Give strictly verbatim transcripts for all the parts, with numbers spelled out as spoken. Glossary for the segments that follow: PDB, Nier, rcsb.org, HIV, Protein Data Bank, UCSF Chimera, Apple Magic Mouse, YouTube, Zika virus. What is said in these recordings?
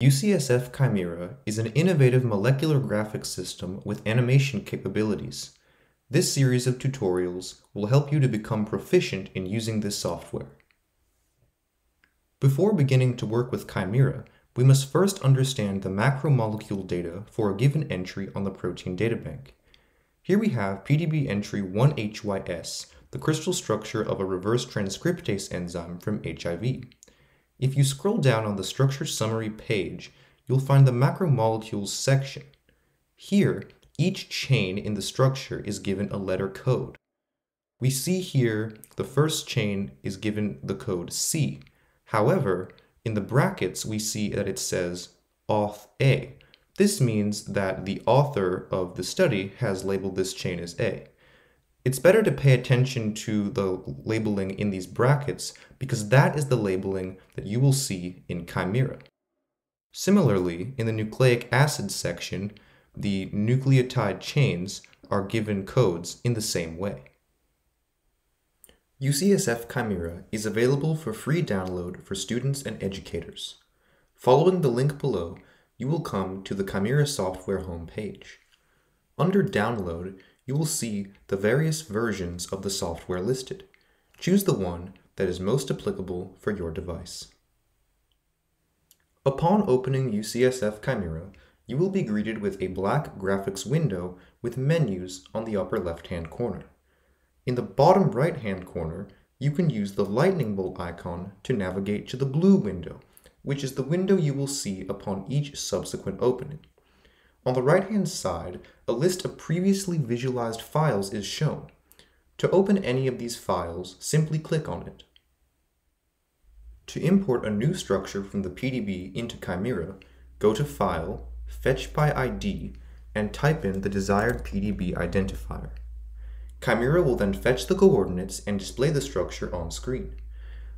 U C S F Chimera is an innovative molecular graphics system with animation capabilities. This series of tutorials will help you to become proficient in using this software. Before beginning to work with Chimera, we must first understand the macromolecule data for a given entry on the Protein Data Bank. Here we have P D B entry one H Y S, the crystal structure of a reverse transcriptase enzyme from H I V. If you scroll down on the structure summary page, you'll find the macromolecules section. Here, each chain in the structure is given a letter code. We see here the first chain is given the code C. However, in the brackets we see that it says auth A. This means that the author of the study has labeled this chain as A. It's better to pay attention to the labeling in these brackets because that is the labeling that you will see in Chimera. Similarly, in the nucleic acid section, the nucleotide chains are given codes in the same way. U C S F Chimera is available for free download for students and educators. Following the link below, you will come to the Chimera software homepage. Under Download, you will see the various versions of the software listed. Choose the one that is most applicable for your device. Upon opening U C S F Chimera, you will be greeted with a black graphics window with menus on the upper left-hand corner. In the bottom right-hand corner, you can use the lightning bolt icon to navigate to the blue window, which is the window you will see upon each subsequent opening. On the right-hand side, a list of previously visualized files is shown. To open any of these files, simply click on it. To import a new structure from the P D B into Chimera, go to File, Fetch by I D, and type in the desired P D B identifier. Chimera will then fetch the coordinates and display the structure on screen.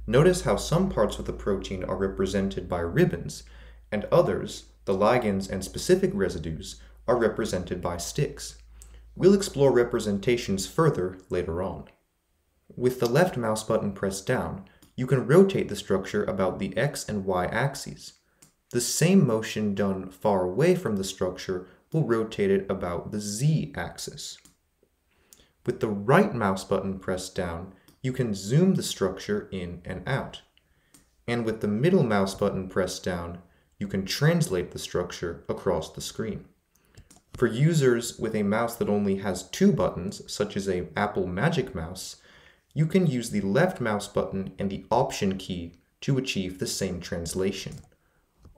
Notice how some parts of the protein are represented by ribbons, and others, the ligands and specific residues, are represented by sticks. We'll explore representations further later on. With the left mouse button pressed down, you can rotate the structure about the X and Y axes. The same motion done far away from the structure will rotate it about the Z axis. With the right mouse button pressed down, you can zoom the structure in and out. And with the middle mouse button pressed down, you can translate the structure across the screen. For users with a mouse that only has two buttons, such as an Apple Magic Mouse, you can use the left mouse button and the Option key to achieve the same translation.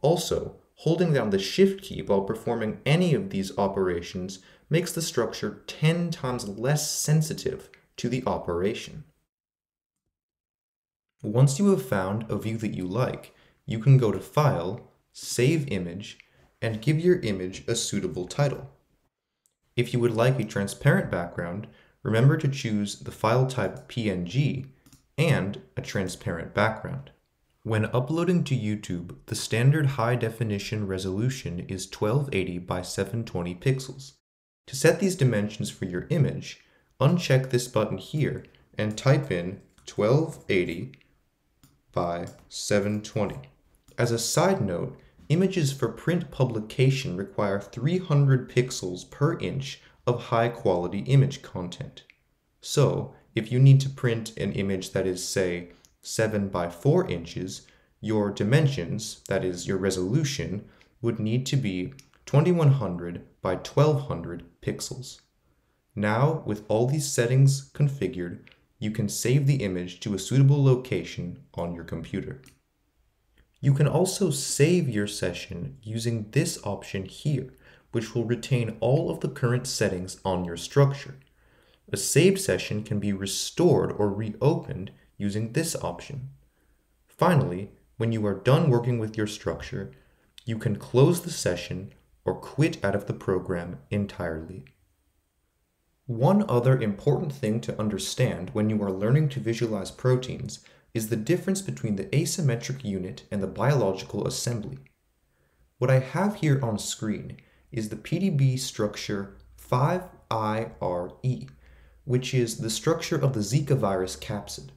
Also, holding down the Shift key while performing any of these operations makes the structure ten times less sensitive to the operation. Once you have found a view that you like, you can go to File, Save Image, and give your image a suitable title. If you would like a transparent background, remember to choose the file type P N G and a transparent background. When uploading to YouTube, the standard high-definition resolution is twelve eighty by seven twenty pixels. To set these dimensions for your image, uncheck this button here and type in twelve eighty by seven twenty. As a side note, images for print publication require three hundred pixels per inch of high-quality image content. So, if you need to print an image that is, say, seven by four inches, your dimensions, that is, your resolution, would need to be twenty-one hundred by twelve hundred pixels. Now, with all these settings configured, you can save the image to a suitable location on your computer. You can also save your session using this option here, which will retain all of the current settings on your structure. A saved session can be restored or reopened using this option. Finally, when you are done working with your structure, you can close the session or quit out of the program entirely. One other important thing to understand when you are learning to visualize proteins is the difference between the asymmetric unit and the biological assembly. What I have here on screen is the P D B structure five I R E, which is the structure of the Zika virus capsid.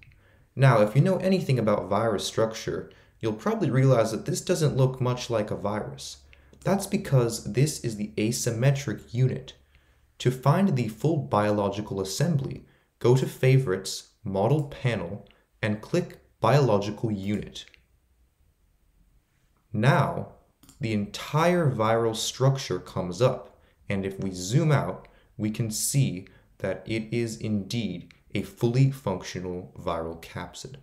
Now, if you know anything about virus structure, you'll probably realize that this doesn't look much like a virus. That's because this is the asymmetric unit. To find the full biological assembly, go to Favorites, Model Panel, and click Biological Unit. Now, the entire viral structure comes up, and if we zoom out, we can see that it is indeed a fully functional viral capsid.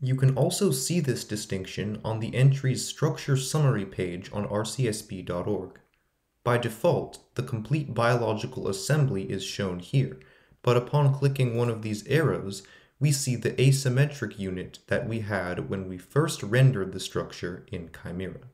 You can also see this distinction on the entry's structure summary page on R C S B dot org. By default, the complete biological assembly is shown here, but upon clicking one of these arrows, we see the asymmetric unit that we had when we first rendered the structure in Chimera.